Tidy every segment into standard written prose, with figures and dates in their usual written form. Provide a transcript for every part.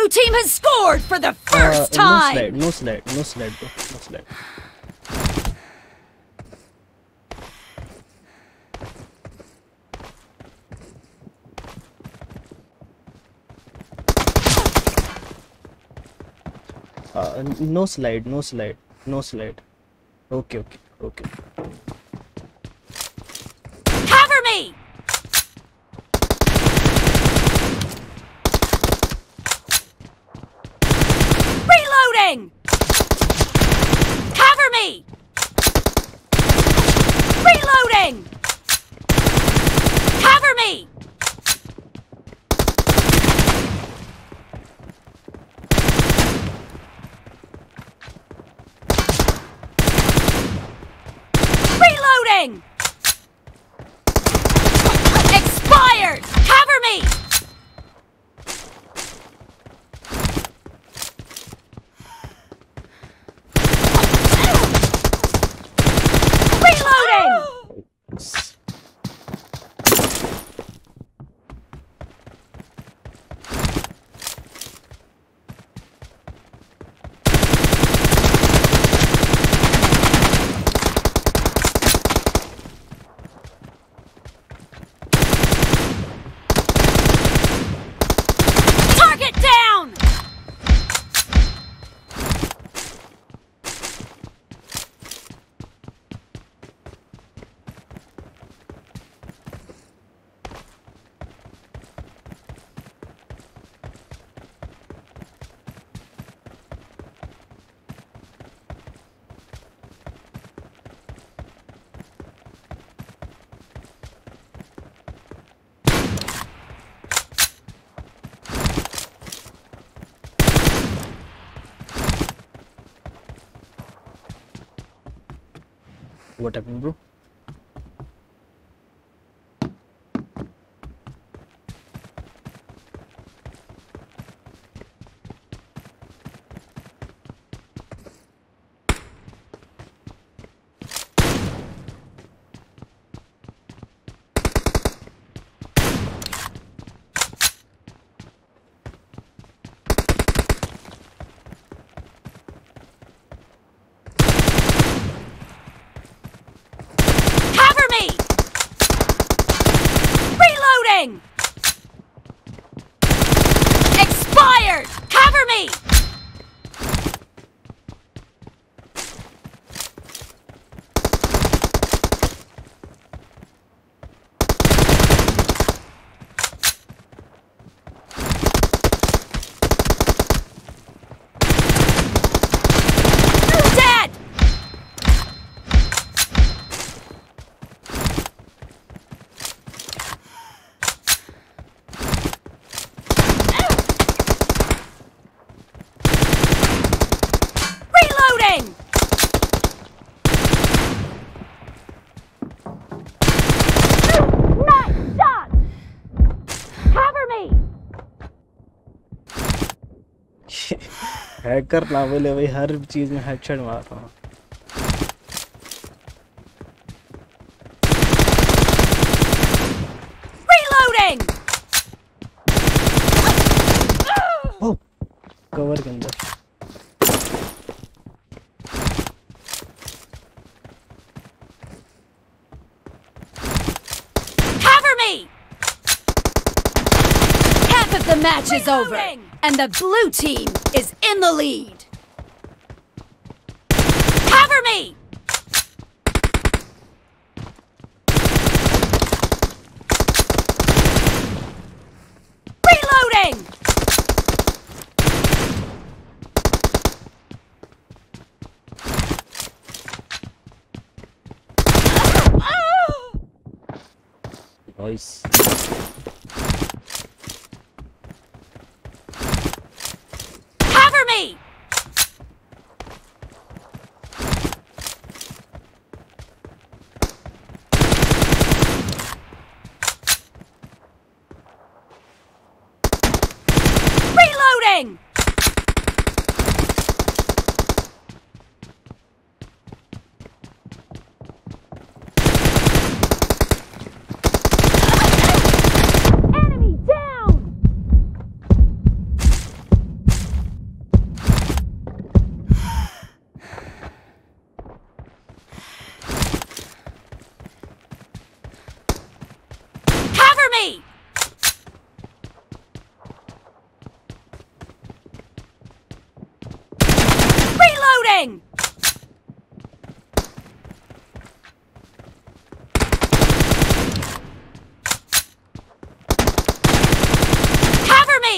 Blue team has scored for the first time. No slide, bro. No slide. No slide. Okay. Cover me! Reloading! Cover me! Reloading! Cover me! Expired! Cover me! Reloading! What happened, bro? Expired! Cover me! Hacker ना बोले भाई, हर चीज में headshot मार रहा हूँ। Reloading. Oh, cover के अंदर। Cover me. Half of the match is over. And the blue team is in the lead. Cover me! Reloading! Nice. Reloading! Enemy down! Moving! Cover me!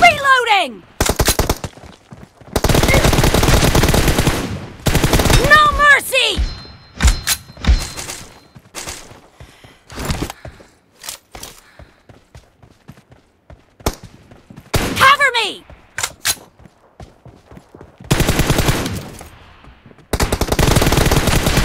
Reloading! Cover me! No mercy! Cover me!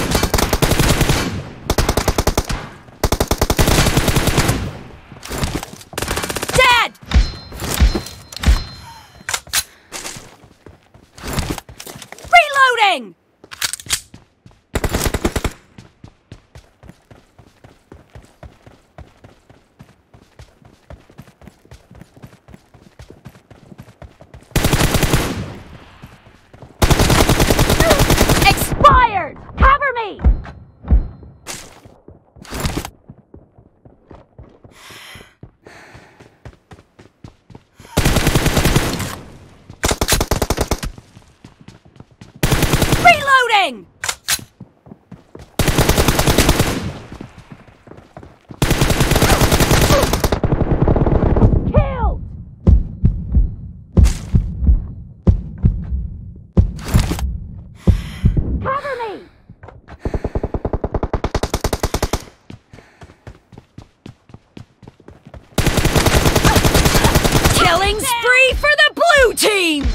Reloading! Expired! Cover me! Reloading! Killed! Cover me! Killing spree for the blue team!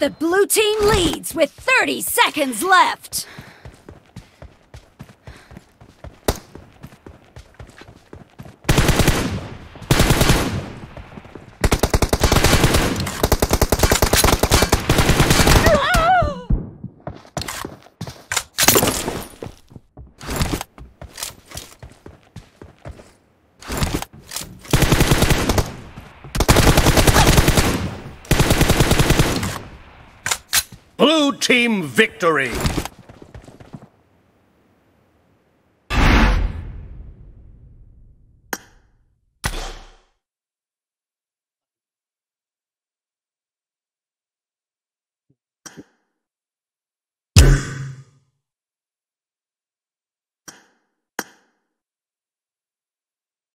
The blue team leads with 30 seconds left! Blue team victory!